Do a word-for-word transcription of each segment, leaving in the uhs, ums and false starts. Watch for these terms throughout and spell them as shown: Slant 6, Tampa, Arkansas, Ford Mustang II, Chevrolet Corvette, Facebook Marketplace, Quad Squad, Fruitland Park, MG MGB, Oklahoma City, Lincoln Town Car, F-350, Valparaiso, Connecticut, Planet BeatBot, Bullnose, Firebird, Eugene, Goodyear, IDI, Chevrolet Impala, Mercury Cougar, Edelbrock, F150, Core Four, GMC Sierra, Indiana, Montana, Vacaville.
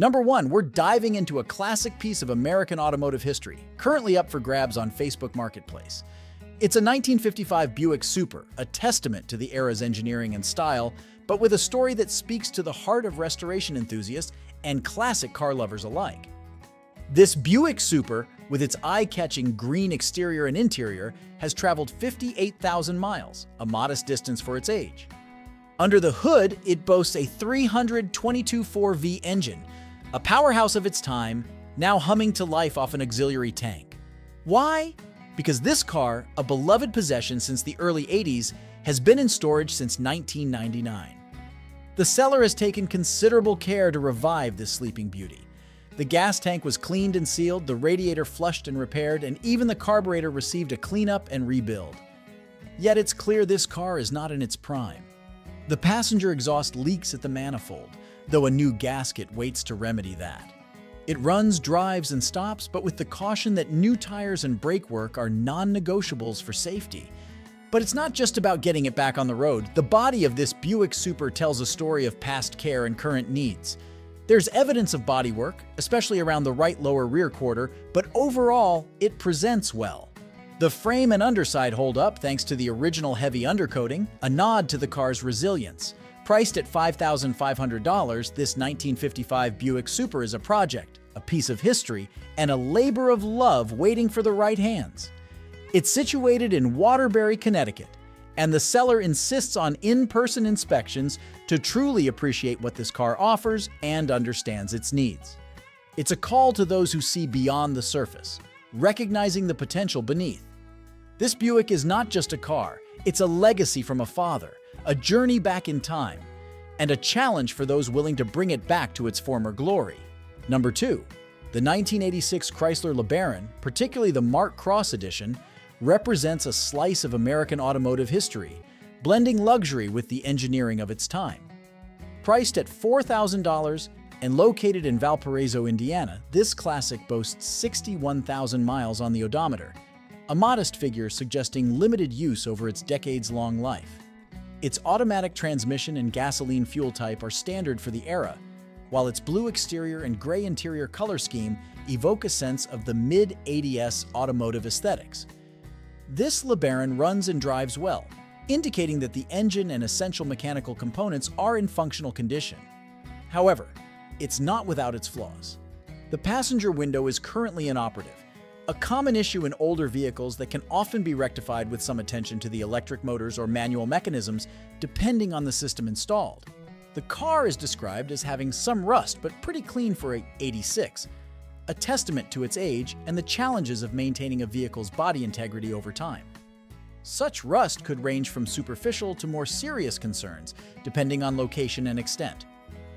Number one, we're diving into a classic piece of American automotive history, currently up for grabs on Facebook Marketplace. It's a nineteen fifty-five Buick Super, a testament to the era's engineering and style, but with a story that speaks to the heart of restoration enthusiasts and classic car lovers alike. This Buick Super, with its eye-catching green exterior and interior, has traveled fifty-eight thousand miles, a modest distance for its age. Under the hood, it boasts a three hundred twenty-two point four V engine, a powerhouse of its time, now humming to life off an auxiliary tank. Why? Because this car, a beloved possession since the early eighties, has been in storage since nineteen ninety-nine. The seller has taken considerable care to revive this sleeping beauty. The gas tank was cleaned and sealed, the radiator flushed and repaired, and even the carburetor received a cleanup and rebuild. Yet it's clear this car is not in its prime. The passenger exhaust leaks at the manifold, though a new gasket waits to remedy that. It runs, drives, and stops, but with the caution that new tires and brake work are non-negotiables for safety. But it's not just about getting it back on the road. The body of this Buick Super tells a story of past care and current needs. There's evidence of bodywork, especially around the right lower rear quarter, but overall, it presents well. The frame and underside hold up thanks to the original heavy undercoating, a nod to the car's resilience. Priced at five thousand five hundred dollars, this nineteen fifty-five Buick Super is a project, a piece of history, and a labor of love waiting for the right hands. It's situated in Waterbury, Connecticut, and the seller insists on in-person inspections to truly appreciate what this car offers and understands its needs. It's a call to those who see beyond the surface, recognizing the potential beneath. This Buick is not just a car, it's a legacy from a father, a journey back in time, and a challenge for those willing to bring it back to its former glory. Number two, the nineteen eighty-six Chrysler LeBaron, particularly the Mark Cross edition, represents a slice of American automotive history, blending luxury with the engineering of its time. Priced at four thousand dollars and located in Valparaiso, Indiana, this classic boasts sixty-one thousand miles on the odometer, a modest figure suggesting limited use over its decades-long life. Its automatic transmission and gasoline fuel type are standard for the era, while its blue exterior and gray interior color scheme evoke a sense of the mid-eighties automotive aesthetics. This LeBaron runs and drives well, indicating that the engine and essential mechanical components are in functional condition. However, it's not without its flaws. The passenger window is currently inoperative, a common issue in older vehicles that can often be rectified with some attention to the electric motors or manual mechanisms, depending on the system installed. The car is described as having some rust but pretty clean for an eighty-six, a testament to its age and the challenges of maintaining a vehicle's body integrity over time. Such rust could range from superficial to more serious concerns, depending on location and extent.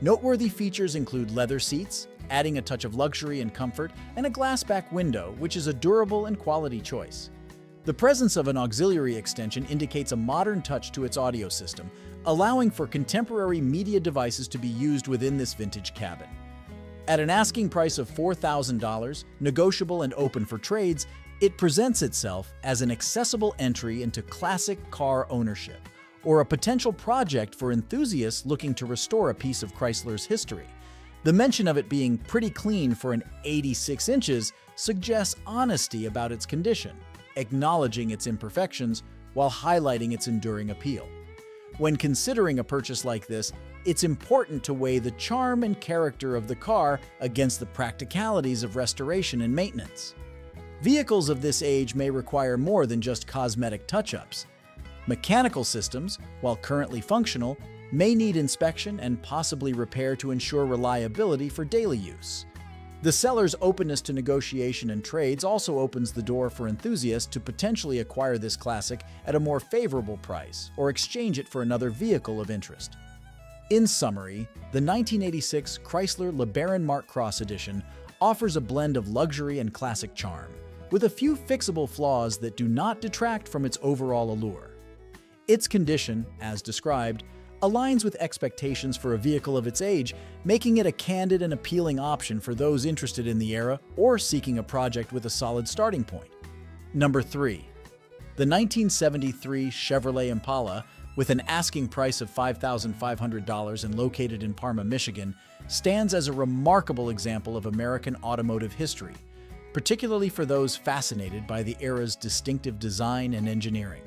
Noteworthy features include leather seats, adding a touch of luxury and comfort, and a glass-back window, which is a durable and quality choice. The presence of an auxiliary extension indicates a modern touch to its audio system, allowing for contemporary media devices to be used within this vintage cabin. At an asking price of four thousand dollars, negotiable and open for trades, it presents itself as an accessible entry into classic car ownership, or a potential project for enthusiasts looking to restore a piece of Chrysler's history. The mention of it being pretty clean for an eighty-six inches suggests honesty about its condition, acknowledging its imperfections while highlighting its enduring appeal. When considering a purchase like this, it's important to weigh the charm and character of the car against the practicalities of restoration and maintenance. Vehicles of this age may require more than just cosmetic touch-ups. Mechanical systems, while currently functional, may need inspection and possibly repair to ensure reliability for daily use. The seller's openness to negotiation and trades also opens the door for enthusiasts to potentially acquire this classic at a more favorable price or exchange it for another vehicle of interest. In summary, the nineteen eighty-six Chrysler LeBaron Mark Cross edition offers a blend of luxury and classic charm, with a few fixable flaws that do not detract from its overall allure. Its condition, as described, aligns with expectations for a vehicle of its age, making it a candid and appealing option for those interested in the era or seeking a project with a solid starting point. Number three, the nineteen seventy-three Chevrolet Impala, with an asking price of five thousand five hundred dollars and located in Parma, Michigan, stands as a remarkable example of American automotive history, particularly for those fascinated by the era's distinctive design and engineering.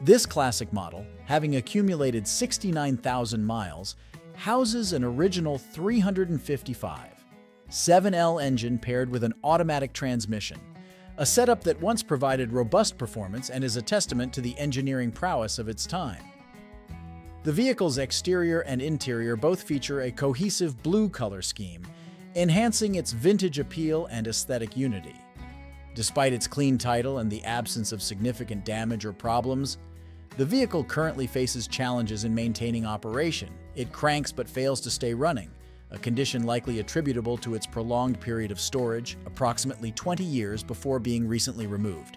This classic model, having accumulated sixty-nine thousand miles, houses an original three fifty-five seven L engine paired with an automatic transmission, a setup that once provided robust performance and is a testament to the engineering prowess of its time. The vehicle's exterior and interior both feature a cohesive blue color scheme, enhancing its vintage appeal and aesthetic unity. Despite its clean title and the absence of significant damage or problems, the vehicle currently faces challenges in maintaining operation. It cranks but fails to stay running, a condition likely attributable to its prolonged period of storage, approximately twenty years before being recently removed.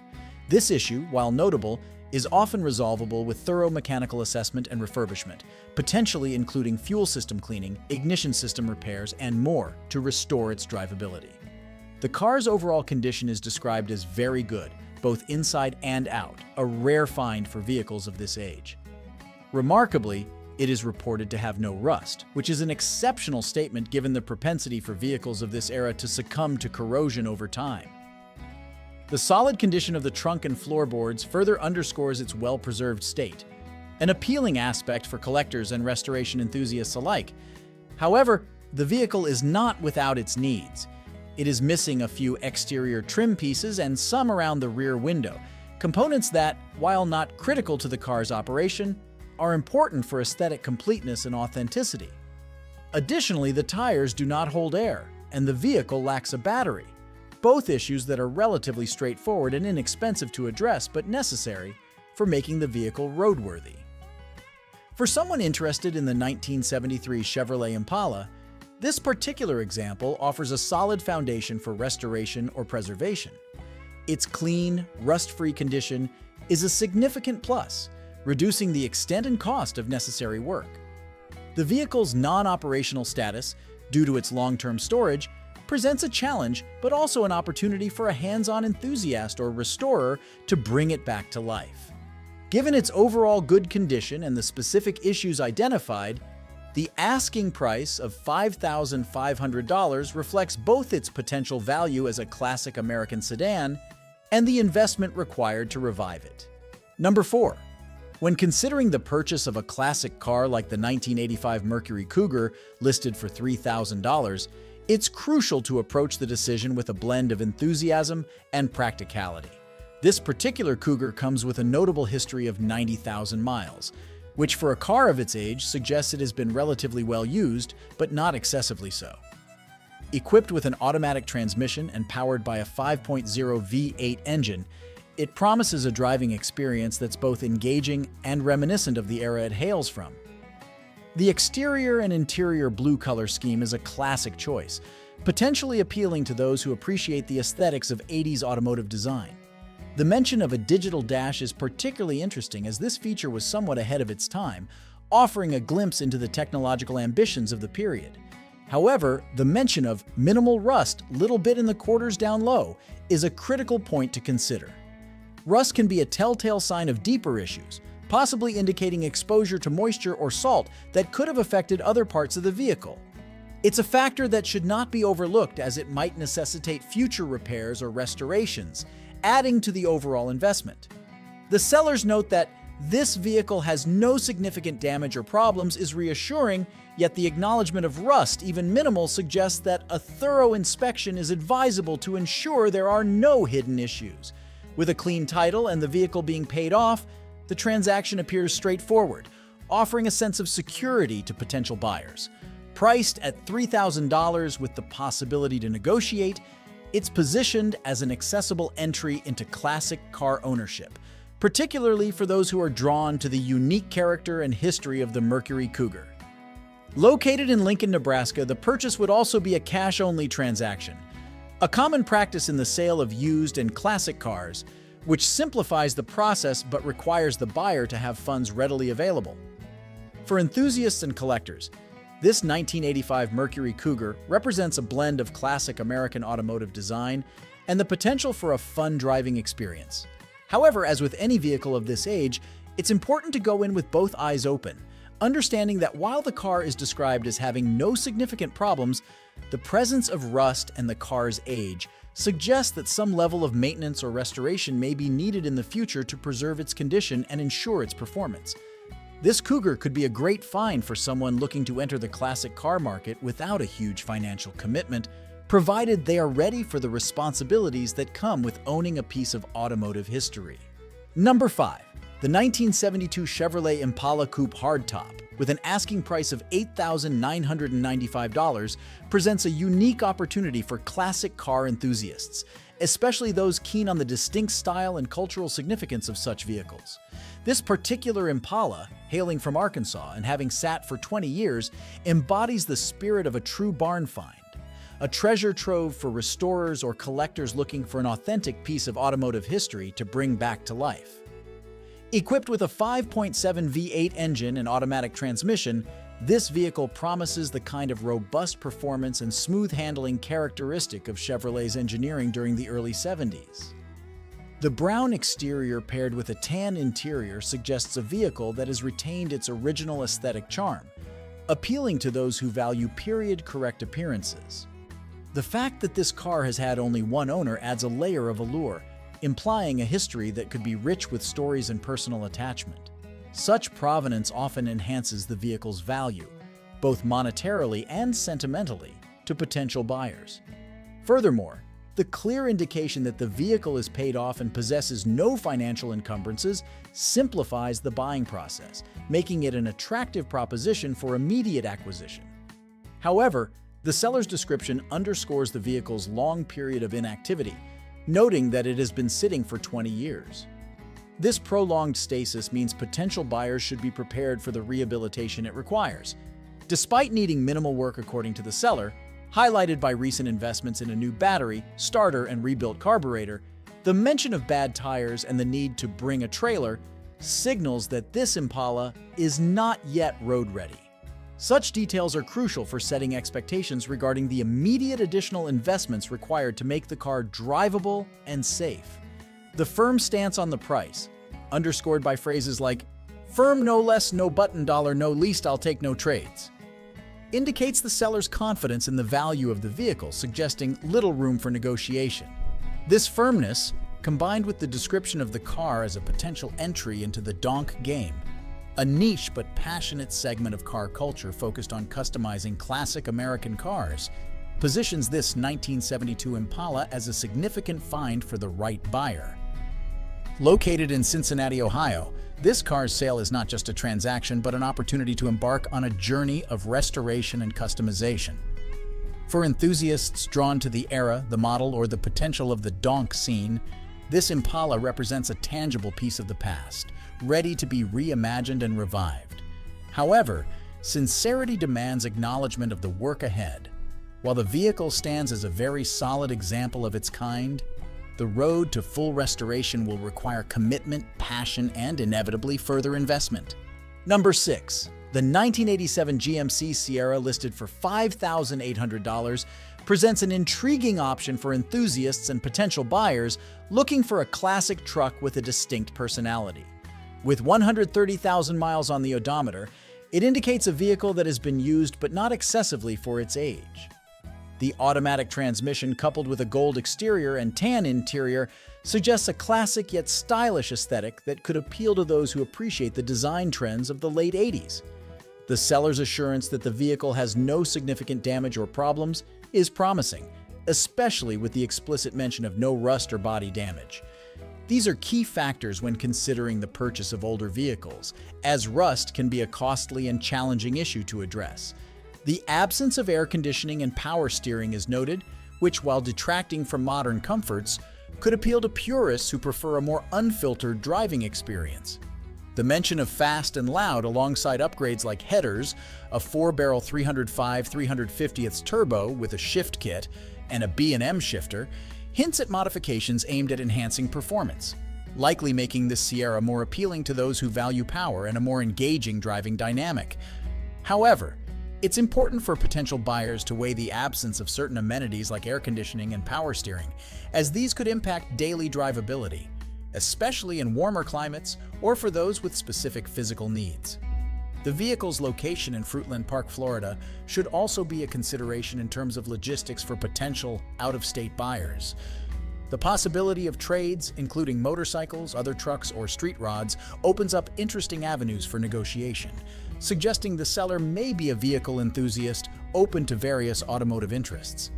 This issue, while notable, is often resolvable with thorough mechanical assessment and refurbishment, potentially including fuel system cleaning, ignition system repairs, and more to restore its drivability. The car's overall condition is described as very good, both inside and out, a rare find for vehicles of this age. Remarkably, it is reported to have no rust, which is an exceptional statement given the propensity for vehicles of this era to succumb to corrosion over time. The solid condition of the trunk and floorboards further underscores its well-preserved state, an appealing aspect for collectors and restoration enthusiasts alike. However, the vehicle is not without its needs. It is missing a few exterior trim pieces and some around the rear window, components that, while not critical to the car's operation, are important for aesthetic completeness and authenticity. Additionally, the tires do not hold air, and the vehicle lacks a battery, both issues that are relatively straightforward and inexpensive to address but necessary for making the vehicle roadworthy. For someone interested in the nineteen seventy-three Chevrolet Impala, this particular example offers a solid foundation for restoration or preservation. Its clean, rust-free condition is a significant plus, reducing the extent and cost of necessary work. The vehicle's non-operational status, due to its long-term storage, presents a challenge but also an opportunity for a hands-on enthusiast or restorer to bring it back to life. Given its overall good condition and the specific issues identified, the asking price of five thousand five hundred dollars reflects both its potential value as a classic American sedan and the investment required to revive it. Number four. When considering the purchase of a classic car like the nineteen eighty-five Mercury Cougar, listed for three thousand dollars, it's crucial to approach the decision with a blend of enthusiasm and practicality. This particular Cougar comes with a notable history of ninety thousand miles, which for a car of its age suggests it has been relatively well used, but not excessively so. Equipped with an automatic transmission and powered by a five point oh V eight engine, it promises a driving experience that's both engaging and reminiscent of the era it hails from. The exterior and interior blue color scheme is a classic choice, potentially appealing to those who appreciate the aesthetics of eighties automotive design. The mention of a digital dash is particularly interesting as this feature was somewhat ahead of its time, offering a glimpse into the technological ambitions of the period. However, the mention of minimal rust, little bit in the quarters down low, is a critical point to consider. Rust can be a telltale sign of deeper issues, possibly indicating exposure to moisture or salt that could have affected other parts of the vehicle. It's a factor that should not be overlooked as it might necessitate future repairs or restorations, adding to the overall investment. The sellers note that this vehicle has no significant damage or problems is reassuring, yet the acknowledgement of rust, even minimal, suggests that a thorough inspection is advisable to ensure there are no hidden issues. With a clean title and the vehicle being paid off, the transaction appears straightforward, offering a sense of security to potential buyers. Priced at three thousand dollars with the possibility to negotiate, it's positioned as an accessible entry into classic car ownership, particularly for those who are drawn to the unique character and history of the Mercury Cougar. Located in Lincoln, Nebraska, the purchase would also be a cash-only transaction, a common practice in the sale of used and classic cars, which simplifies the process but requires the buyer to have funds readily available. For enthusiasts and collectors, this nineteen eighty-five Mercury Cougar represents a blend of classic American automotive design and the potential for a fun driving experience. However, as with any vehicle of this age, It's important to go in with both eyes open, understanding that while the car is described as having no significant problems, the presence of rust and the car's age suggests that some level of maintenance or restoration may be needed in the future to preserve its condition and ensure its performance. This Cougar could be a great find for someone looking to enter the classic car market without a huge financial commitment, provided they are ready for the responsibilities that come with owning a piece of automotive history. Number five. The nineteen seventy-two Chevrolet Impala Coupe Hardtop, with an asking price of eight thousand nine hundred ninety-five dollars, presents a unique opportunity for classic car enthusiasts, especially those keen on the distinct style and cultural significance of such vehicles. This particular Impala, hailing from Arkansas and having sat for twenty years, embodies the spirit of a true barn find, a treasure trove for restorers or collectors looking for an authentic piece of automotive history to bring back to life. Equipped with a five point seven V eight engine and automatic transmission, this vehicle promises the kind of robust performance and smooth handling characteristic of Chevrolet's engineering during the early seventies. The brown exterior paired with a tan interior suggests a vehicle that has retained its original aesthetic charm, appealing to those who value period-correct appearances. The fact that this car has had only one owner adds a layer of allure, implying a history that could be rich with stories and personal attachment. Such provenance often enhances the vehicle's value, both monetarily and sentimentally, to potential buyers. Furthermore, the clear indication that the vehicle is paid off and possesses no financial encumbrances simplifies the buying process, making it an attractive proposition for immediate acquisition. However, the seller's description underscores the vehicle's long period of inactivity, noting that it has been sitting for twenty years. This prolonged stasis means potential buyers should be prepared for the rehabilitation it requires, despite needing minimal work according to the seller, highlighted by recent investments in a new battery, starter, and rebuilt carburetor. The mention of bad tires and the need to bring a trailer signals that this Impala is not yet road-ready. Such details are crucial for setting expectations regarding the immediate additional investments required to make the car drivable and safe. The firm stance on the price, underscored by phrases like, "firm no less, no button dollar, no least, I'll take no trades," indicates the seller's confidence in the value of the vehicle, suggesting little room for negotiation. This firmness, combined with the description of the car as a potential entry into the donk game, a niche but passionate segment of car culture focused on customizing classic American cars, positions this nineteen seventy-two Impala as a significant find for the right buyer. Located in Cincinnati, Ohio, this car's sale is not just a transaction but an opportunity to embark on a journey of restoration and customization. For enthusiasts drawn to the era, the model, or the potential of the donk scene, this Impala represents a tangible piece of the past, ready to be reimagined and revived. However, sincerity demands acknowledgement of the work ahead. While the vehicle stands as a very solid example of its kind, the road to full restoration will require commitment, passion, and inevitably further investment. Number six. The nineteen eighty-seven G M C Sierra, listed for five thousand eight hundred dollars, presents an intriguing option for enthusiasts and potential buyers looking for a classic truck with a distinct personality. With one hundred thirty thousand miles on the odometer, it indicates a vehicle that has been used but not excessively for its age. The automatic transmission, coupled with a gold exterior and tan interior, suggests a classic yet stylish aesthetic that could appeal to those who appreciate the design trends of the late eighties. The seller's assurance that the vehicle has no significant damage or problems is promising, especially with the explicit mention of no rust or body damage. These are key factors when considering the purchase of older vehicles, as rust can be a costly and challenging issue to address. The absence of air conditioning and power steering is noted, which, while detracting from modern comforts, could appeal to purists who prefer a more unfiltered driving experience. The mention of fast and loud, alongside upgrades like headers, a four-barrel three oh five three fiftieth turbo with a shift kit, and a B and M shifter, hints at modifications aimed at enhancing performance, likely making this Sierra more appealing to those who value power and a more engaging driving dynamic. However, it's important for potential buyers to weigh the absence of certain amenities like air conditioning and power steering, as these could impact daily drivability, especially in warmer climates or for those with specific physical needs. The vehicle's location in Fruitland Park, Florida, should also be a consideration in terms of logistics for potential out-of-state buyers. The possibility of trades, including motorcycles, other trucks, or street rods, opens up interesting avenues for negotiation, suggesting the seller may be a vehicle enthusiast open to various automotive interests.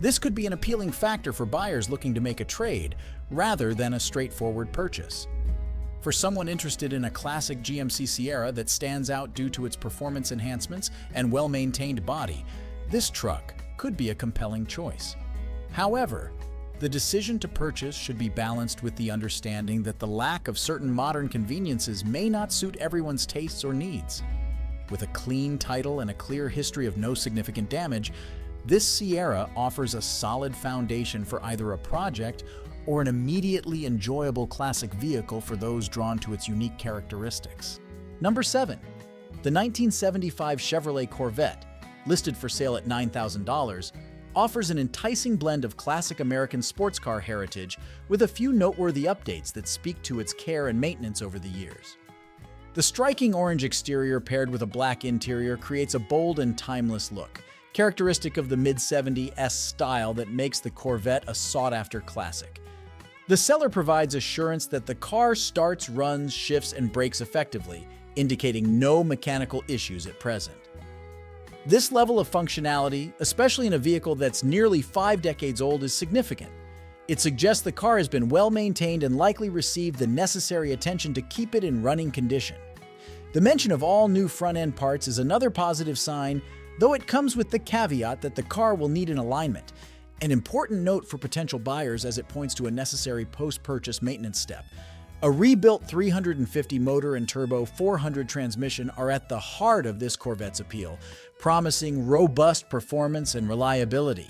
This could be an appealing factor for buyers looking to make a trade rather than a straightforward purchase. For someone interested in a classic G M C Sierra that stands out due to its performance enhancements and well-maintained body, this truck could be a compelling choice. However, the decision to purchase should be balanced with the understanding that the lack of certain modern conveniences may not suit everyone's tastes or needs. With a clean title and a clear history of no significant damage, this Sierra offers a solid foundation for either a project or an immediately enjoyable classic vehicle for those drawn to its unique characteristics. Number seven, the nineteen seventy-five Chevrolet Corvette, listed for sale at nine thousand dollars, offers an enticing blend of classic American sports car heritage with a few noteworthy updates that speak to its care and maintenance over the years. The striking orange exterior paired with a black interior creates a bold and timeless look, characteristic of the mid seventies style that makes the Corvette a sought-after classic. The seller provides assurance that the car starts, runs, shifts, and brakes effectively, indicating no mechanical issues at present. This level of functionality, especially in a vehicle that's nearly five decades old, is significant. It suggests the car has been well-maintained and likely received the necessary attention to keep it in running condition. The mention of all new front-end parts is another positive sign, though it comes with the caveat that the car will need an alignment, an important note for potential buyers as it points to a necessary post-purchase maintenance step. A rebuilt three hundred fifty motor and turbo four hundred transmission are at the heart of this Corvette's appeal, promising robust performance and reliability.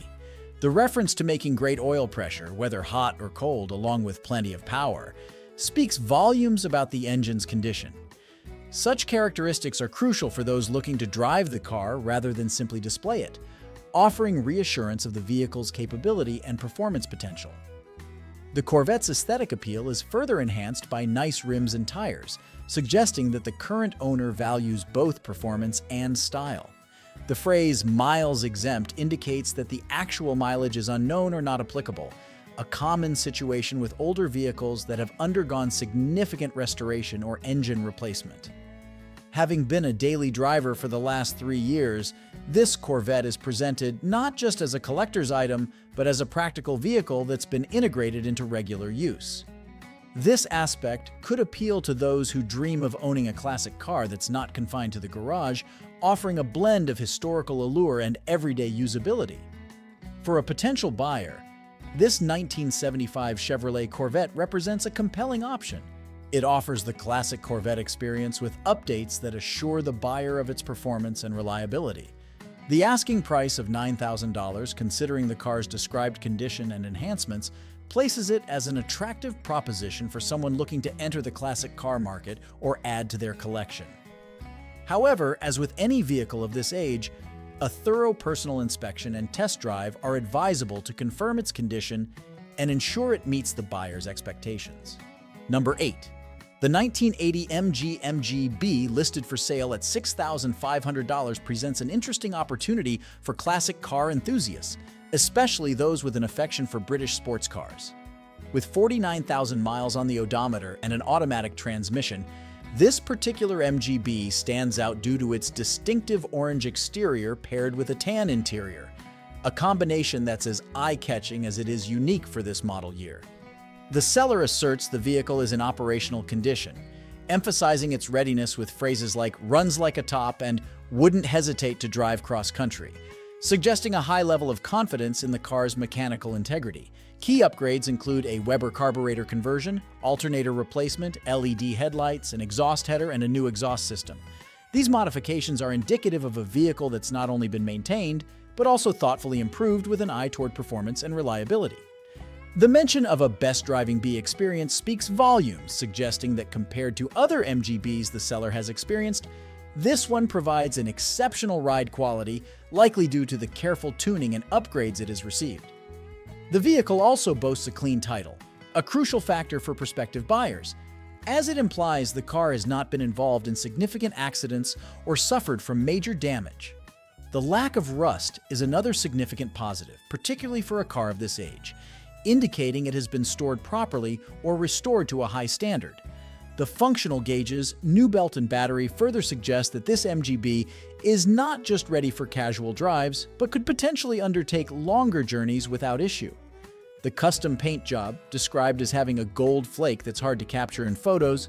The reference to making great oil pressure, whether hot or cold, along with plenty of power, speaks volumes about the engine's condition. Such characteristics are crucial for those looking to drive the car rather than simply display it, offering reassurance of the vehicle's capability and performance potential. The Corvette's aesthetic appeal is further enhanced by nice rims and tires, suggesting that the current owner values both performance and style. The phrase "miles exempt" indicates that the actual mileage is unknown or not applicable, a common situation with older vehicles that have undergone significant restoration or engine replacement. Having been a daily driver for the last three years, this Corvette is presented not just as a collector's item, but as a practical vehicle that's been integrated into regular use. This aspect could appeal to those who dream of owning a classic car that's not confined to the garage, offering a blend of historical allure and everyday usability. For a potential buyer, this nineteen seventy-five Chevrolet Corvette represents a compelling option. It offers the classic Corvette experience with updates that assure the buyer of its performance and reliability. The asking price of nine thousand dollars, considering the car's described condition and enhancements, places it as an attractive proposition for someone looking to enter the classic car market or add to their collection. However, as with any vehicle of this age, a thorough personal inspection and test drive are advisable to confirm its condition and ensure it meets the buyer's expectations. Number eight. The nineteen eighty M G M G B, listed for sale at six thousand five hundred dollars, presents an interesting opportunity for classic car enthusiasts, especially those with an affection for British sports cars. With forty-nine thousand miles on the odometer and an automatic transmission, this particular M G B stands out due to its distinctive orange exterior paired with a tan interior, a combination that's as eye-catching as it is unique for this model year. The seller asserts the vehicle is in operational condition, emphasizing its readiness with phrases like "runs like a top" and "wouldn't hesitate to drive cross-country," suggesting a high level of confidence in the car's mechanical integrity. Key upgrades include a Weber carburetor conversion, alternator replacement, L E D headlights, an exhaust header, and a new exhaust system. These modifications are indicative of a vehicle that's not only been maintained, but also thoughtfully improved with an eye toward performance and reliability. The mention of a best driving B experience speaks volumes, suggesting that compared to other M G Bs the seller has experienced, this one provides an exceptional ride quality, likely due to the careful tuning and upgrades it has received. The vehicle also boasts a clean title, a crucial factor for prospective buyers, as it implies the car has not been involved in significant accidents or suffered from major damage. The lack of rust is another significant positive, particularly for a car of this age, indicating it has been stored properly or restored to a high standard. The functional gauges, new belt and battery further suggest that this M G B is not just ready for casual drives, but could potentially undertake longer journeys without issue. The custom paint job, described as having a gold flake that's hard to capture in photos,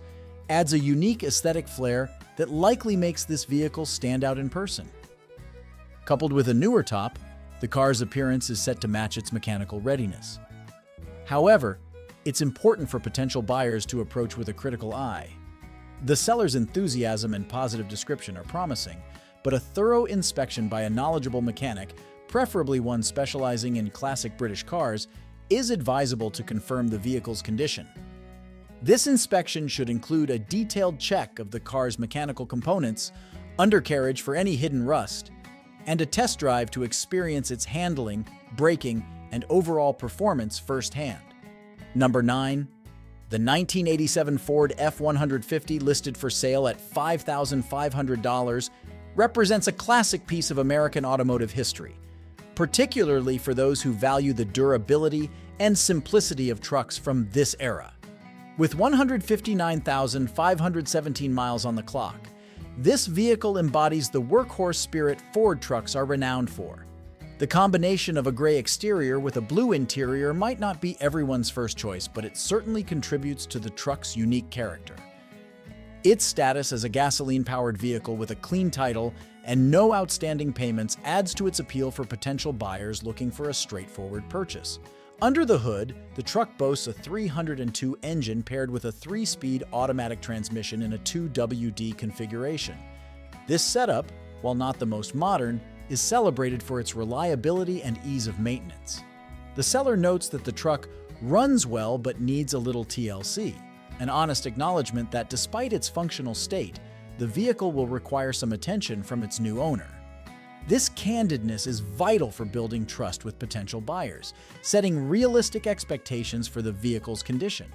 adds a unique aesthetic flair that likely makes this vehicle stand out in person. Coupled with a newer top, the car's appearance is set to match its mechanical readiness. However, it's important for potential buyers to approach with a critical eye. The seller's enthusiasm and positive description are promising, but a thorough inspection by a knowledgeable mechanic, preferably one specializing in classic British cars, is advisable to confirm the vehicle's condition. This inspection should include a detailed check of the car's mechanical components, undercarriage for any hidden rust, and a test drive to experience its handling, braking, and overall performance firsthand. Number nine, the nineteen eighty-seven Ford F one fifty, listed for sale at five thousand five hundred dollars, represents a classic piece of American automotive history, particularly for those who value the durability and simplicity of trucks from this era. With one hundred fifty-nine thousand five hundred seventeen miles on the clock, this vehicle embodies the workhorse spirit Ford trucks are renowned for. The combination of a gray exterior with a blue interior might not be everyone's first choice, but it certainly contributes to the truck's unique character. Its status as a gasoline-powered vehicle with a clean title and no outstanding payments adds to its appeal for potential buyers looking for a straightforward purchase. Under the hood, the truck boasts a three hundred two engine paired with a three-speed automatic transmission in a two W D configuration. This setup, while not the most modern, is celebrated for its reliability and ease of maintenance. The seller notes that the truck runs well but needs a little T L C, an honest acknowledgement that despite its functional state, the vehicle will require some attention from its new owner. This candidness is vital for building trust with potential buyers, setting realistic expectations for the vehicle's condition.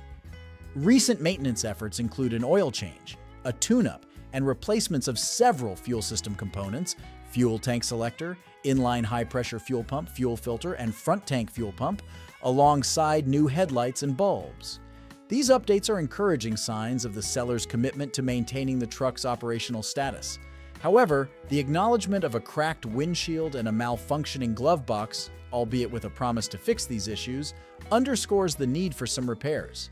Recent maintenance efforts include an oil change, a tune-up, and replacements of several fuel system components, fuel tank selector, inline high-pressure fuel pump, fuel filter, and front tank fuel pump, alongside new headlights and bulbs. These updates are encouraging signs of the seller's commitment to maintaining the truck's operational status. However, the acknowledgement of a cracked windshield and a malfunctioning glove box, albeit with a promise to fix these issues, underscores the need for some repairs.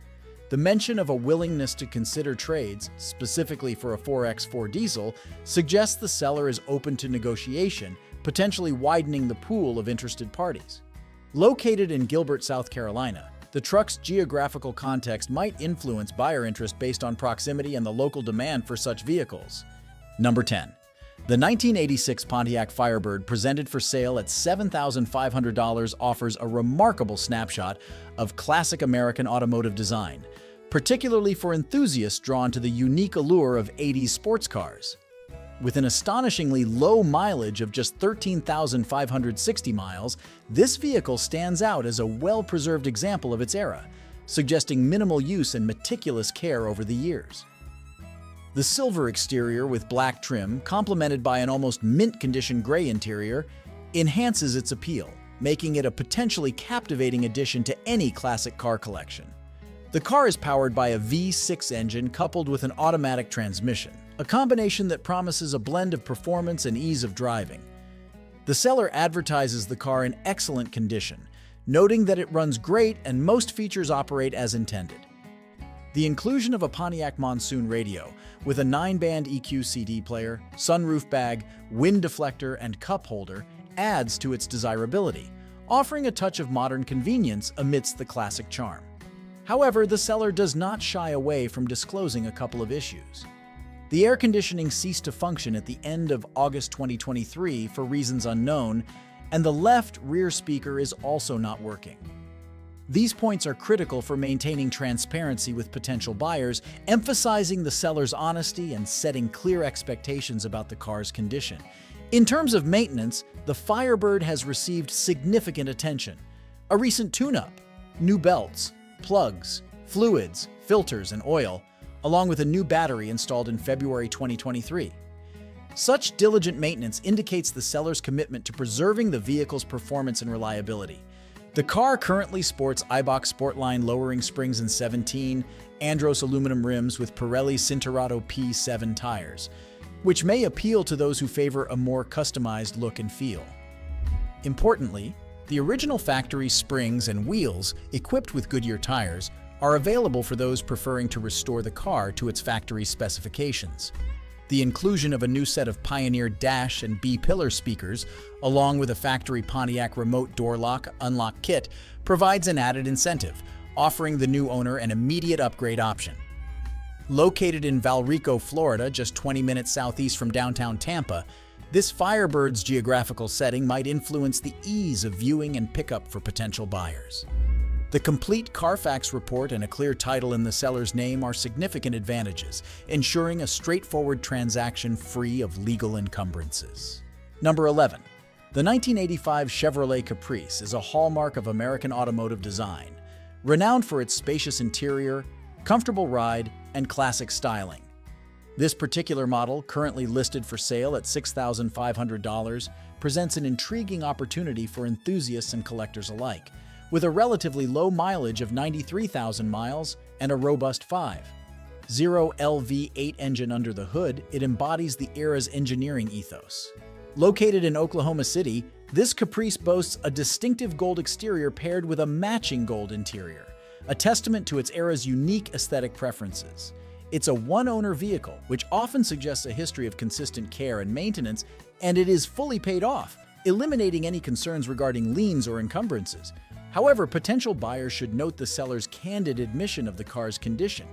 The mention of a willingness to consider trades, specifically for a four by four diesel, suggests the seller is open to negotiation, potentially widening the pool of interested parties. Located in Gilbert, South Carolina, the truck's geographical context might influence buyer interest based on proximity and the local demand for such vehicles. Number ten. The nineteen eighty-six Pontiac Firebird, presented for sale at seven thousand five hundred dollars, offers a remarkable snapshot of classic American automotive design, particularly for enthusiasts drawn to the unique allure of eighties sports cars. With an astonishingly low mileage of just thirteen thousand five hundred sixty miles, this vehicle stands out as a well-preserved example of its era, suggesting minimal use and meticulous care over the years. The silver exterior with black trim, complemented by an almost mint-condition gray interior, enhances its appeal, making it a potentially captivating addition to any classic car collection. The car is powered by a V six engine coupled with an automatic transmission, a combination that promises a blend of performance and ease of driving. The seller advertises the car in excellent condition, noting that it runs great and most features operate as intended. The inclusion of a Pontiac Monsoon radio with a nine-band E Q C D player, sunroof bag, wind deflector, and cup holder adds to its desirability, offering a touch of modern convenience amidst the classic charm. However, the seller does not shy away from disclosing a couple of issues. The air conditioning ceased to function at the end of August twenty twenty-three for reasons unknown, and the left rear speaker is also not working. These points are critical for maintaining transparency with potential buyers, emphasizing the seller's honesty and setting clear expectations about the car's condition. In terms of maintenance, the Firebird has received significant attention. A recent tune-up, new belts, plugs, fluids, filters, and oil, along with a new battery installed in February twenty twenty-three. Such diligent maintenance indicates the seller's commitment to preserving the vehicle's performance and reliability. The car currently sports iBox Sportline lowering springs in seventeen, Andros aluminum rims with Pirelli Cinturato P seven tires, which may appeal to those who favor a more customized look and feel. Importantly, the original factory springs and wheels, equipped with Goodyear tires, are available for those preferring to restore the car to its factory specifications. The inclusion of a new set of Pioneer dash and B-pillar speakers, along with a factory Pontiac remote door lock unlock kit, provides an added incentive, offering the new owner an immediate upgrade option. Located in Valparaiso, Florida, just twenty minutes southeast from downtown Tampa, this Firebird's geographical setting might influence the ease of viewing and pickup for potential buyers. The complete Carfax report and a clear title in the seller's name are significant advantages, ensuring a straightforward transaction free of legal encumbrances. Number eleven. The nineteen eighty-five Chevrolet Caprice is a hallmark of American automotive design, renowned for its spacious interior, comfortable ride, and classic styling. This particular model, currently listed for sale at six thousand five hundred dollars, presents an intriguing opportunity for enthusiasts and collectors alike, with a relatively low mileage of ninety-three thousand miles and a robust five point oh L V eight engine under the hood, it embodies the era's engineering ethos. Located in Oklahoma City, this Caprice boasts a distinctive gold exterior paired with a matching gold interior, a testament to its era's unique aesthetic preferences. It's a one-owner vehicle, which often suggests a history of consistent care and maintenance, and it is fully paid off, eliminating any concerns regarding liens or encumbrances. However, potential buyers should note the seller's candid admission of the car's condition.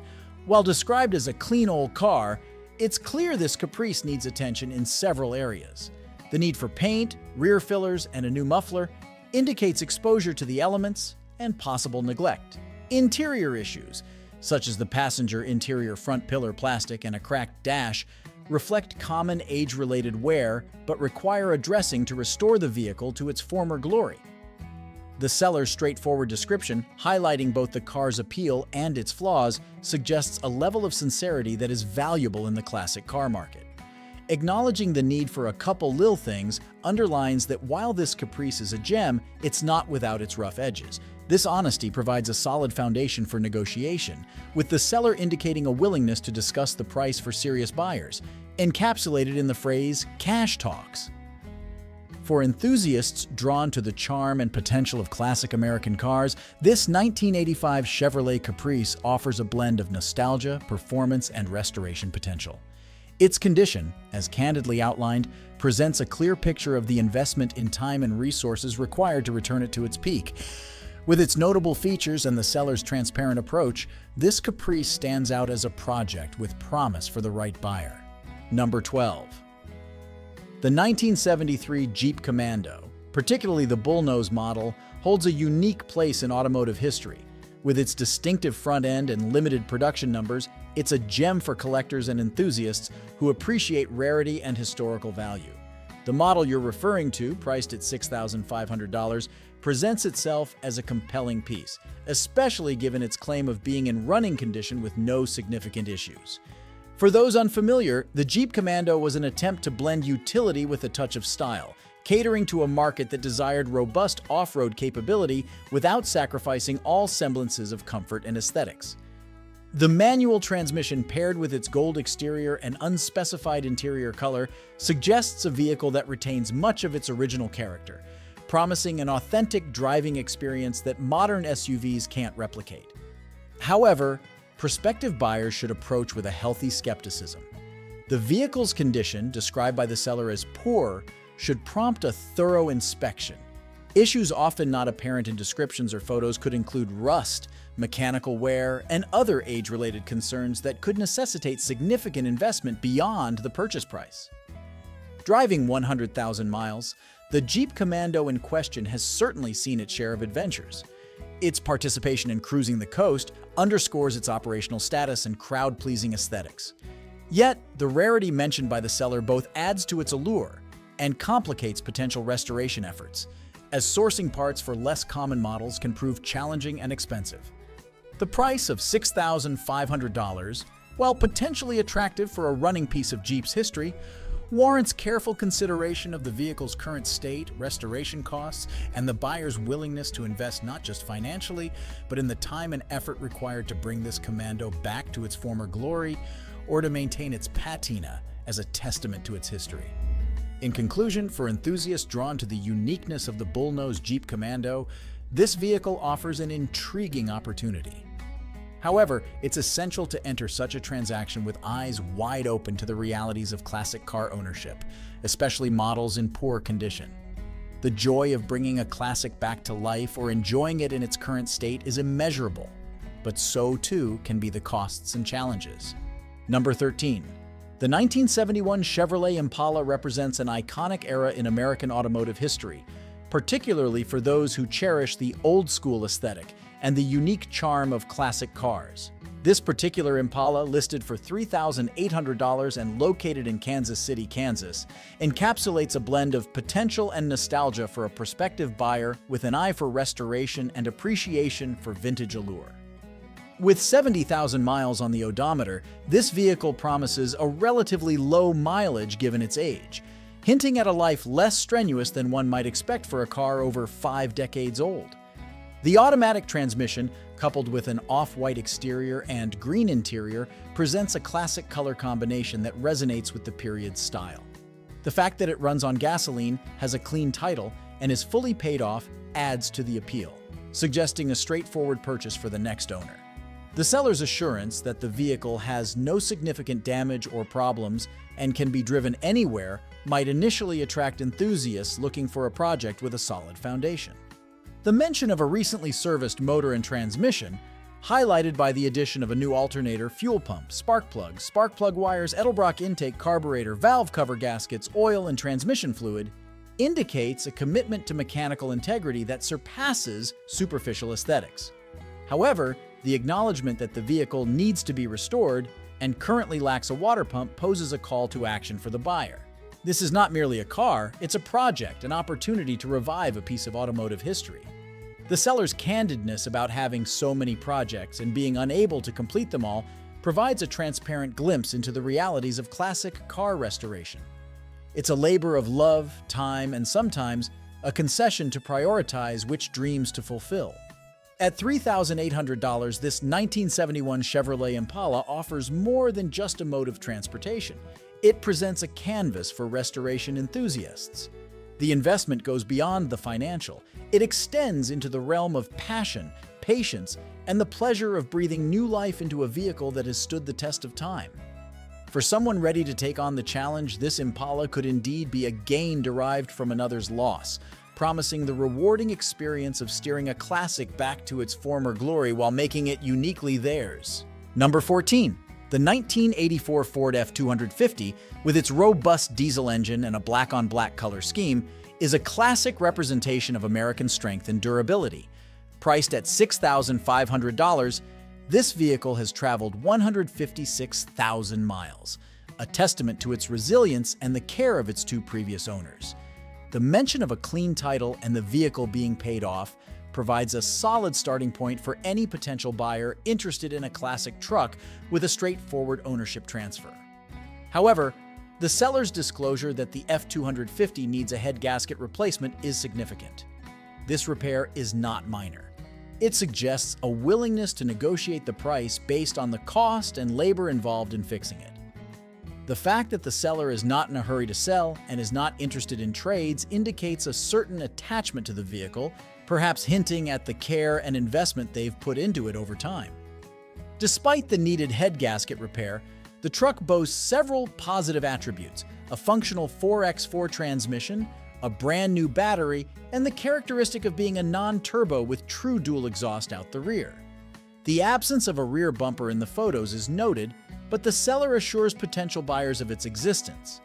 While described as a clean old car, it's clear this Caprice needs attention in several areas. The need for paint, rear fillers, and a new muffler indicates exposure to the elements and possible neglect. Interior issues, such as the passenger interior front pillar plastic and a cracked dash, reflect common age-related wear but require addressing to restore the vehicle to its former glory. The seller's straightforward description, highlighting both the car's appeal and its flaws, suggests a level of sincerity that is valuable in the classic car market. Acknowledging the need for a couple little things underlines that while this Caprice is a gem, it's not without its rough edges. This honesty provides a solid foundation for negotiation, with the seller indicating a willingness to discuss the price for serious buyers, encapsulated in the phrase, cash talks. For enthusiasts drawn to the charm and potential of classic American cars, this nineteen eighty-five Chevrolet Caprice offers a blend of nostalgia, performance, and restoration potential. Its condition, as candidly outlined, presents a clear picture of the investment in time and resources required to return it to its peak. With its notable features and the seller's transparent approach, this Caprice stands out as a project with promise for the right buyer. Number twelve. The nineteen seventy-three Jeep Commando, particularly the Bullnose model, holds a unique place in automotive history. With its distinctive front end and limited production numbers, it's a gem for collectors and enthusiasts who appreciate rarity and historical value. The model you're referring to, priced at six thousand five hundred dollars, presents itself as a compelling piece, especially given its claim of being in running condition with no significant issues. For those unfamiliar, the Jeep Commando was an attempt to blend utility with a touch of style, catering to a market that desired robust off-road capability without sacrificing all semblances of comfort and aesthetics. The manual transmission paired with its gold exterior and unspecified interior color suggests a vehicle that retains much of its original character, promising an authentic driving experience that modern S U Vs can't replicate. However, prospective buyers should approach with a healthy skepticism. The vehicle's condition, described by the seller as poor, should prompt a thorough inspection. Issues often not apparent in descriptions or photos could include rust, mechanical wear, and other age-related concerns that could necessitate significant investment beyond the purchase price. Driving one hundred thousand miles, the Jeep Commando in question has certainly seen its share of adventures. Its participation in Cruising the Coast underscores its operational status and crowd-pleasing aesthetics. Yet, the rarity mentioned by the seller both adds to its allure and complicates potential restoration efforts, as sourcing parts for less common models can prove challenging and expensive. The price of six thousand five hundred dollars, while potentially attractive for a running piece of Jeep's history, warrants careful consideration of the vehicle's current state, restoration costs, and the buyer's willingness to invest not just financially, but in the time and effort required to bring this Commando back to its former glory or to maintain its patina as a testament to its history. In conclusion, for enthusiasts drawn to the uniqueness of the Bullnose Jeep Commando, this vehicle offers an intriguing opportunity. However, it's essential to enter such a transaction with eyes wide open to the realities of classic car ownership, especially models in poor condition. The joy of bringing a classic back to life or enjoying it in its current state is immeasurable, but so too can be the costs and challenges. Number thirteen. The nineteen seventy-one Chevrolet Impala represents an iconic era in American automotive history, particularly for those who cherish the old-school aesthetic and the unique charm of classic cars. This particular Impala, listed for three thousand eight hundred dollars and located in Kansas City, Kansas, encapsulates a blend of potential and nostalgia for a prospective buyer with an eye for restoration and appreciation for vintage allure. With seventy thousand miles on the odometer, this vehicle promises a relatively low mileage given its age, hinting at a life less strenuous than one might expect for a car over five decades old. The automatic transmission, coupled with an off-white exterior and green interior, presents a classic color combination that resonates with the period's style. The fact that it runs on gasoline, has a clean title, and is fully paid off adds to the appeal, suggesting a straightforward purchase for the next owner. The seller's assurance that the vehicle has no significant damage or problems and can be driven anywhere might initially attract enthusiasts looking for a project with a solid foundation. The mention of a recently serviced motor and transmission, highlighted by the addition of a new alternator, fuel pump, spark plugs, spark plug wires, Edelbrock intake, carburetor, valve cover gaskets, oil, and transmission fluid, indicates a commitment to mechanical integrity that surpasses superficial aesthetics. However, the acknowledgement that the vehicle needs to be restored and currently lacks a water pump poses a call to action for the buyer. This is not merely a car, it's a project, an opportunity to revive a piece of automotive history. The seller's candidness about having so many projects and being unable to complete them all provides a transparent glimpse into the realities of classic car restoration. It's a labor of love, time, and sometimes a concession to prioritize which dreams to fulfill. At three thousand eight hundred dollars, this nineteen seventy-one Chevrolet Impala offers more than just a mode of transportation. It presents a canvas for restoration enthusiasts. The investment goes beyond the financial. It extends into the realm of passion, patience, and the pleasure of breathing new life into a vehicle that has stood the test of time. For someone ready to take on the challenge, this Impala could indeed be a gain derived from another's loss, promising the rewarding experience of steering a classic back to its former glory while making it uniquely theirs. Number fourteen. The nineteen eighty-four Ford F two fifty, with its robust diesel engine and a black-on-black color scheme, is a classic representation of American strength and durability. Priced at six thousand five hundred dollars, this vehicle has traveled one hundred fifty-six thousand miles, a testament to its resilience and the care of its two previous owners. The mention of a clean title and the vehicle being paid off provides a solid starting point for any potential buyer interested in a classic truck with a straightforward ownership transfer. However, the seller's disclosure that the F two fifty needs a head gasket replacement is significant. This repair is not minor. It suggests a willingness to negotiate the price based on the cost and labor involved in fixing it. The fact that the seller is not in a hurry to sell and is not interested in trades indicates a certain attachment to the vehicle, perhaps hinting at the care and investment they've put into it over time. Despite the needed head gasket repair, the truck boasts several positive attributes: a functional four by four transmission, a brand new battery, and the characteristic of being a non-turbo with true dual exhaust out the rear. The absence of a rear bumper in the photos is noted, but the seller assures potential buyers of its existence.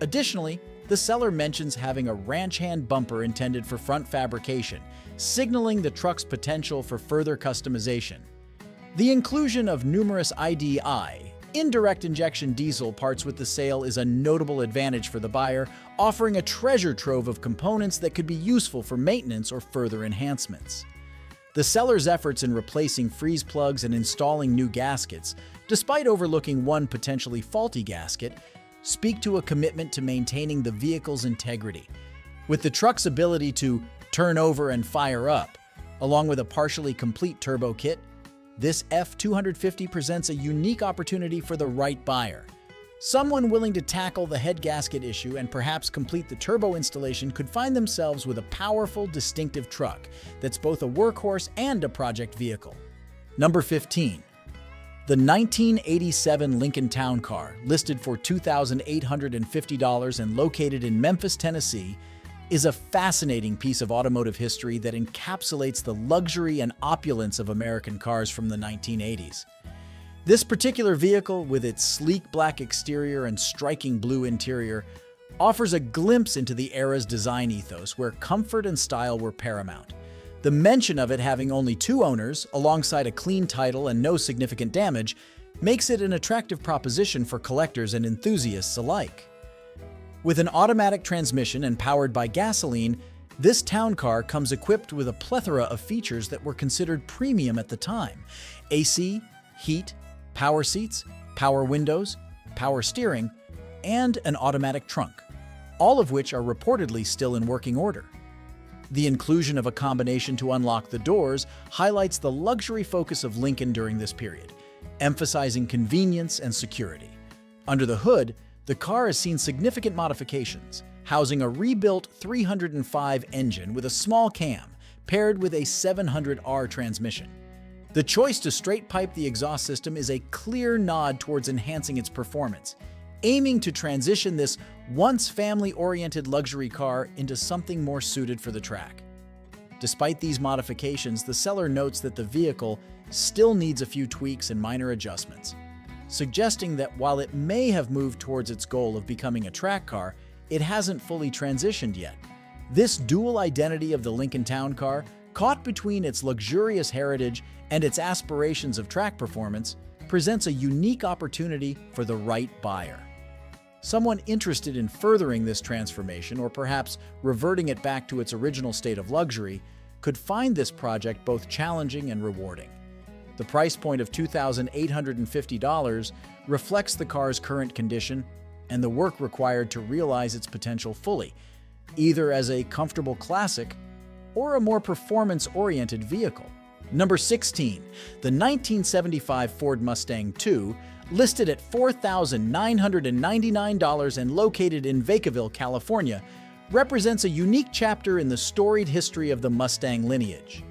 Additionally, the seller mentions having a ranch hand bumper intended for front fabrication, signaling the truck's potential for further customization. The inclusion of numerous I D I, indirect injection diesel parts with the sale is a notable advantage for the buyer, offering a treasure trove of components that could be useful for maintenance or further enhancements. The seller's efforts in replacing freeze plugs and installing new gaskets, despite overlooking one potentially faulty gasket, speak to a commitment to maintaining the vehicle's integrity. With the truck's ability to turn over and fire up, along with a partially complete turbo kit, this F two fifty presents a unique opportunity for the right buyer. Someone willing to tackle the head gasket issue and perhaps complete the turbo installation could find themselves with a powerful, distinctive truck that's both a workhorse and a project vehicle. Number fifteen. The nineteen eighty-seven Lincoln Town Car, listed for two thousand eight hundred fifty dollars and located in Memphis, Tennessee, is a fascinating piece of automotive history that encapsulates the luxury and opulence of American cars from the nineteen eighties. This particular vehicle, with its sleek black exterior and striking blue interior, offers a glimpse into the era's design ethos where comfort and style were paramount. The mention of it having only two owners, alongside a clean title and no significant damage, makes it an attractive proposition for collectors and enthusiasts alike. With an automatic transmission and powered by gasoline, this town car comes equipped with a plethora of features that were considered premium at the time: A C, heat, power seats, power windows, power steering, and an automatic trunk, all of which are reportedly still in working order. The inclusion of a combination to unlock the doors highlights the luxury focus of Lincoln during this period, emphasizing convenience and security. Under the hood, the car has seen significant modifications, housing a rebuilt three hundred five engine with a small cam, paired with a seven hundred R transmission. The choice to straight pipe the exhaust system is a clear nod towards enhancing its performance, aiming to transition this once family-oriented luxury car into something more suited for the track. Despite these modifications, the seller notes that the vehicle still needs a few tweaks and minor adjustments, suggesting that while it may have moved towards its goal of becoming a track car, it hasn't fully transitioned yet. This dual identity of the Lincoln Town Car, caught between its luxurious heritage and its aspirations of track performance, presents a unique opportunity for the right buyer. Someone interested in furthering this transformation, or perhaps reverting it back to its original state of luxury, could find this project both challenging and rewarding. The price point of two thousand eight hundred fifty dollars reflects the car's current condition and the work required to realize its potential fully, either as a comfortable classic or a more performance-oriented vehicle. Number sixteen. The nineteen seventy-five Ford Mustang two, listed at four thousand nine hundred ninety-nine dollars and located in Vacaville, California, represents a unique chapter in the storied history of the Mustang lineage.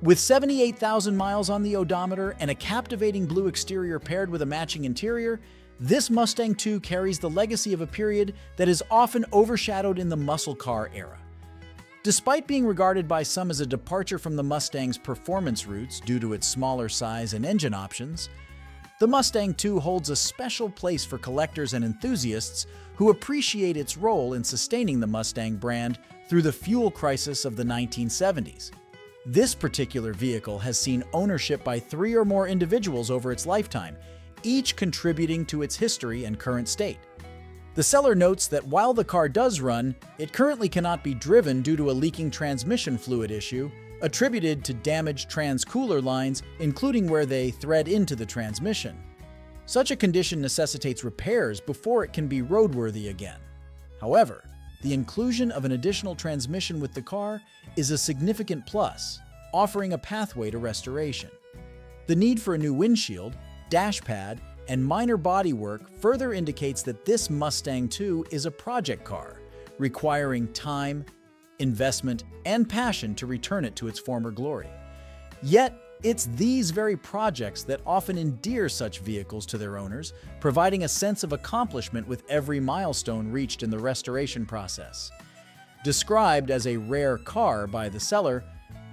With seventy-eight thousand miles on the odometer and a captivating blue exterior paired with a matching interior, this Mustang two carries the legacy of a period that is often overshadowed in the muscle car era. Despite being regarded by some as a departure from the Mustang's performance roots due to its smaller size and engine options, the Mustang two holds a special place for collectors and enthusiasts who appreciate its role in sustaining the Mustang brand through the fuel crisis of the nineteen seventies. This particular vehicle has seen ownership by three or more individuals over its lifetime, each contributing to its history and current state. The seller notes that while the car does run, it currently cannot be driven due to a leaking transmission fluid issue attributed to damaged trans-cooler lines, including where they thread into the transmission. Such a condition necessitates repairs before it can be roadworthy again. However, the inclusion of an additional transmission with the car is a significant plus, offering a pathway to restoration. The need for a new windshield, dash pad, and minor bodywork further indicates that this Mustang two is a project car, requiring time, investment, and passion to return it to its former glory. Yet, it's these very projects that often endear such vehicles to their owners, providing a sense of accomplishment with every milestone reached in the restoration process. Described as a rare car by the seller,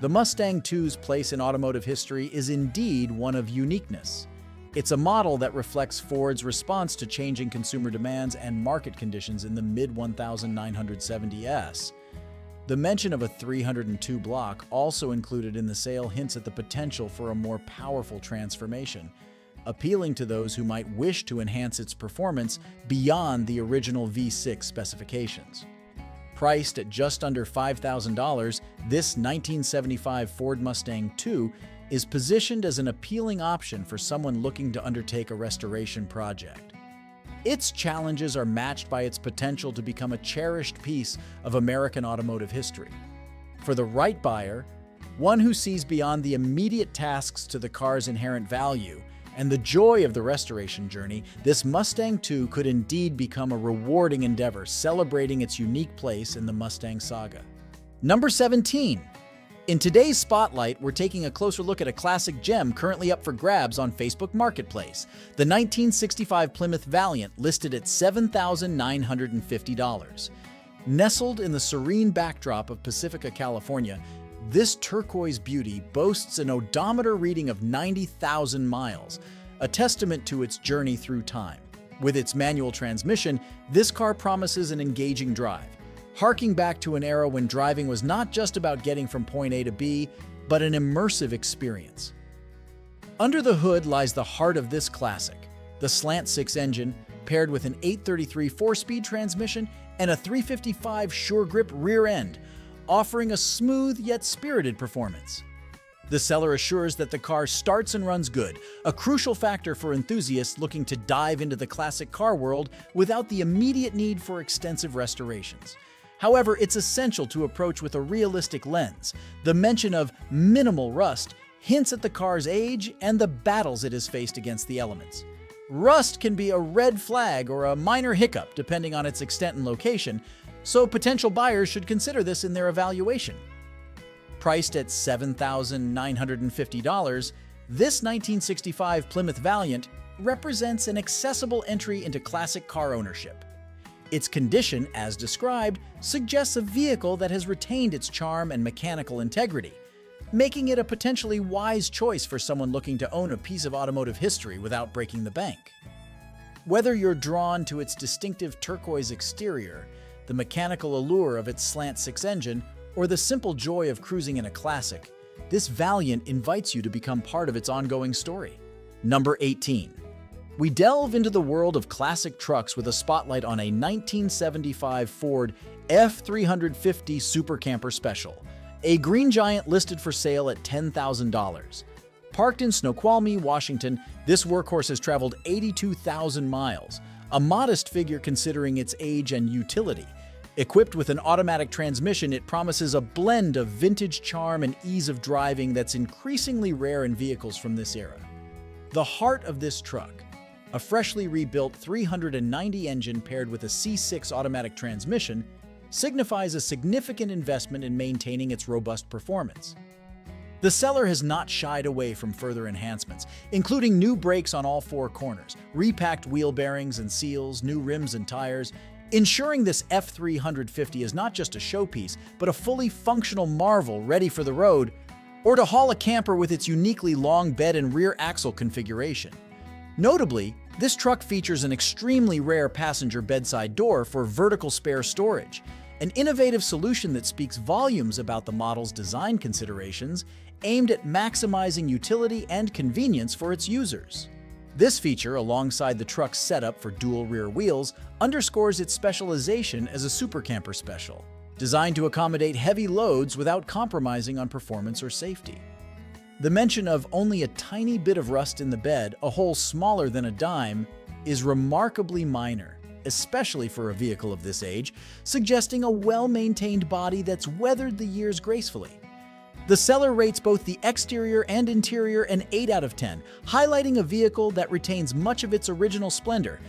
the Mustang two's place in automotive history is indeed one of uniqueness. It's a model that reflects Ford's response to changing consumer demands and market conditions in the mid nineteen seventies. The mention of a three hundred two block also included in the sale hints at the potential for a more powerful transformation, appealing to those who might wish to enhance its performance beyond the original V six specifications. Priced at just under five thousand dollars, this nineteen seventy-five Ford Mustang two is positioned as an appealing option for someone looking to undertake a restoration project. Its challenges are matched by its potential to become a cherished piece of American automotive history. For the right buyer, one who sees beyond the immediate tasks to the car's inherent value and the joy of the restoration journey, this Mustang two could indeed become a rewarding endeavor, celebrating its unique place in the Mustang saga. Number seventeen. In today's Spotlight, we're taking a closer look at a classic gem currently up for grabs on Facebook Marketplace, the nineteen sixty-five Plymouth Valiant, listed at seven thousand nine hundred fifty dollars. Nestled in the serene backdrop of Pacifica, California, this turquoise beauty boasts an odometer reading of ninety thousand miles, a testament to its journey through time. With its manual transmission, this car promises an engaging drive, harking back to an era when driving was not just about getting from point A to B, but an immersive experience. Under the hood lies the heart of this classic, the Slant six engine, paired with an eight thirty-three four-speed transmission and a three fifty-five sure-grip rear end, offering a smooth yet spirited performance. The seller assures that the car starts and runs good, a crucial factor for enthusiasts looking to dive into the classic car world without the immediate need for extensive restorations. However, it's essential to approach with a realistic lens. The mention of minimal rust hints at the car's age and the battles it has faced against the elements. Rust can be a red flag or a minor hiccup depending on its extent and location, so potential buyers should consider this in their evaluation. Priced at seven thousand nine hundred fifty dollars, this nineteen sixty-five Plymouth Valiant represents an accessible entry into classic car ownership. Its condition, as described, suggests a vehicle that has retained its charm and mechanical integrity, making it a potentially wise choice for someone looking to own a piece of automotive history without breaking the bank. Whether you're drawn to its distinctive turquoise exterior, the mechanical allure of its Slant six engine, or the simple joy of cruising in a classic, this Valiant invites you to become part of its ongoing story. Number eighteen. We delve into the world of classic trucks with a spotlight on a nineteen seventy-five Ford F three fifty Super Camper Special, a green giant listed for sale at ten thousand dollars. Parked in Snoqualmie, Washington, this workhorse has traveled eighty-two thousand miles, a modest figure considering its age and utility. Equipped with an automatic transmission, it promises a blend of vintage charm and ease of driving that's increasingly rare in vehicles from this era. The heart of this truck, a freshly rebuilt three ninety engine paired with a C six automatic transmission, signifies a significant investment in maintaining its robust performance. The seller has not shied away from further enhancements, including new brakes on all four corners, repacked wheel bearings and seals, new rims and tires, ensuring this F three fifty is not just a showpiece, but a fully functional marvel ready for the road or to haul a camper with its uniquely long bed and rear axle configuration. Notably, this truck features an extremely rare passenger bedside door for vertical spare storage, an innovative solution that speaks volumes about the model's design considerations aimed at maximizing utility and convenience for its users. This feature, alongside the truck's setup for dual rear wheels, underscores its specialization as a Super Camper Special, designed to accommodate heavy loads without compromising on performance or safety. The mention of only a tiny bit of rust in the bed, a hole smaller than a dime, is remarkably minor, especially for a vehicle of this age, suggesting a well-maintained body that's weathered the years gracefully. The seller rates both the exterior and interior an eight out of ten, highlighting a vehicle that retains much of its original splendor,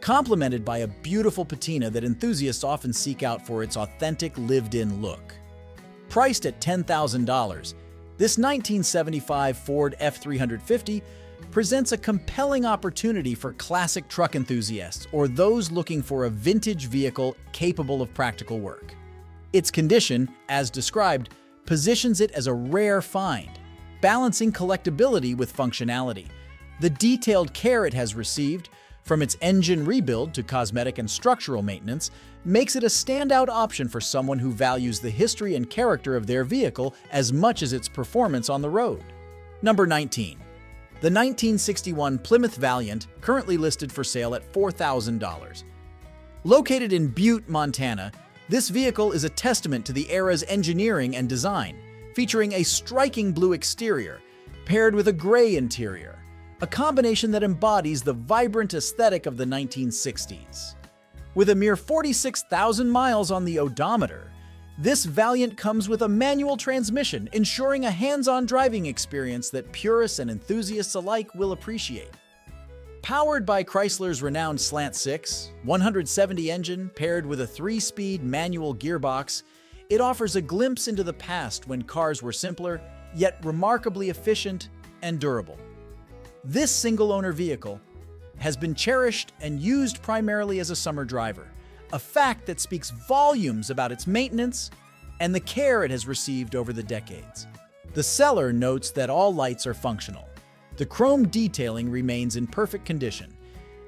complemented by a beautiful patina that enthusiasts often seek out for its authentic, lived-in look. Priced at ten thousand dollars, this nineteen seventy-five Ford F three fifty presents a compelling opportunity for classic truck enthusiasts or those looking for a vintage vehicle capable of practical work. Its condition, as described, positions it as a rare find, balancing collectability with functionality. The detailed care it has received, from its engine rebuild to cosmetic and structural maintenance, makes it a standout option for someone who values the history and character of their vehicle as much as its performance on the road. Number nineteen. The nineteen sixty-one Plymouth Valiant, currently listed for sale at four thousand dollars. Located in Butte, Montana, This vehicle is a testament to the era's engineering and design, featuring a striking blue exterior paired with a gray interior, a combination that embodies the vibrant aesthetic of the nineteen sixties. With a mere forty-six thousand miles on the odometer, this Valiant comes with a manual transmission, ensuring a hands-on driving experience that purists and enthusiasts alike will appreciate. Powered by Chrysler's renowned Slant six, one hundred seventy engine paired with a three-speed manual gearbox, it offers a glimpse into the past when cars were simpler, yet remarkably efficient and durable. This single-owner vehicle has been cherished and used primarily as a summer driver, a fact that speaks volumes about its maintenance and the care it has received over the decades. The seller notes that all lights are functional. The chrome detailing remains in perfect condition,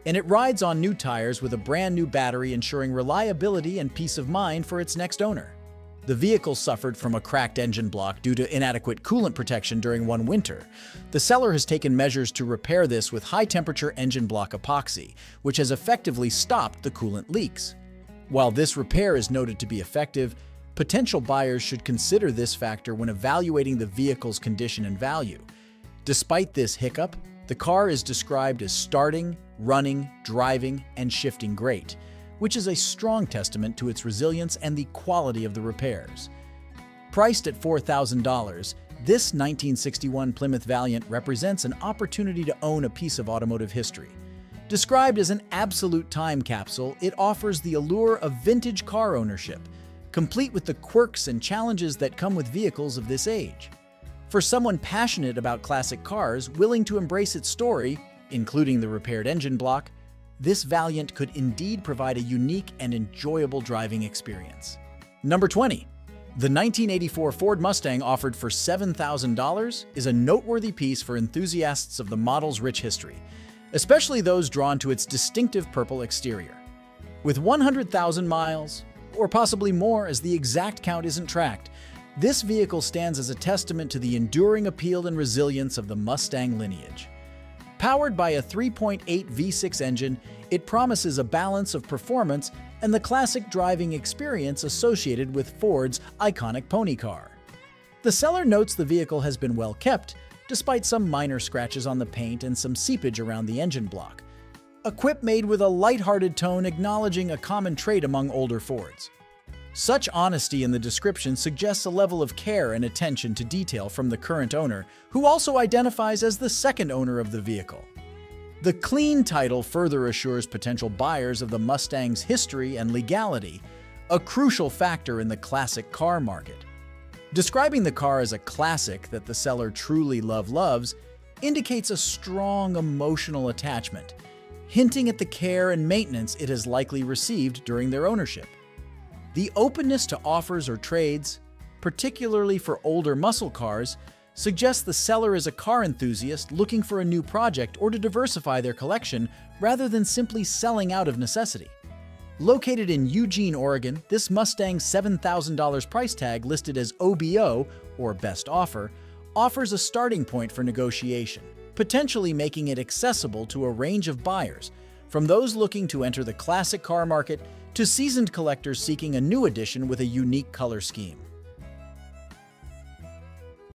and it rides on new tires with a brand new battery, ensuring reliability and peace of mind for its next owner. The vehicle suffered from a cracked engine block due to inadequate coolant protection during one winter. The seller has taken measures to repair this with high-temperature engine block epoxy, which has effectively stopped the coolant leaks. While this repair is noted to be effective, potential buyers should consider this factor when evaluating the vehicle's condition and value. Despite this hiccup, the car is described as starting, running, driving, and shifting great, which is a strong testament to its resilience and the quality of the repairs. Priced at four thousand dollars, this nineteen sixty-one Plymouth Valiant represents an opportunity to own a piece of automotive history. Described as an absolute time capsule, it offers the allure of vintage car ownership, complete with the quirks and challenges that come with vehicles of this age. For someone passionate about classic cars, willing to embrace its story, including the repaired engine block, this Valiant could indeed provide a unique and enjoyable driving experience. Number twenty. The nineteen eighty-four Ford Mustang, offered for seven thousand dollars, is a noteworthy piece for enthusiasts of the model's rich history, especially those drawn to its distinctive purple exterior. With one hundred thousand miles, or possibly more as the exact count isn't tracked, this vehicle stands as a testament to the enduring appeal and resilience of the Mustang lineage. Powered by a three point eight V six engine, it promises a balance of performance and the classic driving experience associated with Ford's iconic pony car. The seller notes the vehicle has been well kept, despite some minor scratches on the paint and some seepage around the engine block. A quip made with a lighthearted tone, acknowledging a common trait among older Fords. Such honesty in the description suggests a level of care and attention to detail from the current owner, who also identifies as the second owner of the vehicle. The clean title further assures potential buyers of the Mustang's history and legality, a crucial factor in the classic car market. Describing the car as a classic that the seller truly love loves indicates a strong emotional attachment, hinting at the care and maintenance it has likely received during their ownership. The openness to offers or trades, particularly for older muscle cars, suggests the seller is a car enthusiast looking for a new project or to diversify their collection rather than simply selling out of necessity. Located in Eugene, Oregon, this Mustang's seven thousand dollar price tag, listed as O B O, or Best Offer, offers a starting point for negotiation, potentially making it accessible to a range of buyers, from those looking to enter the classic car market to seasoned collectors seeking a new addition with a unique color scheme.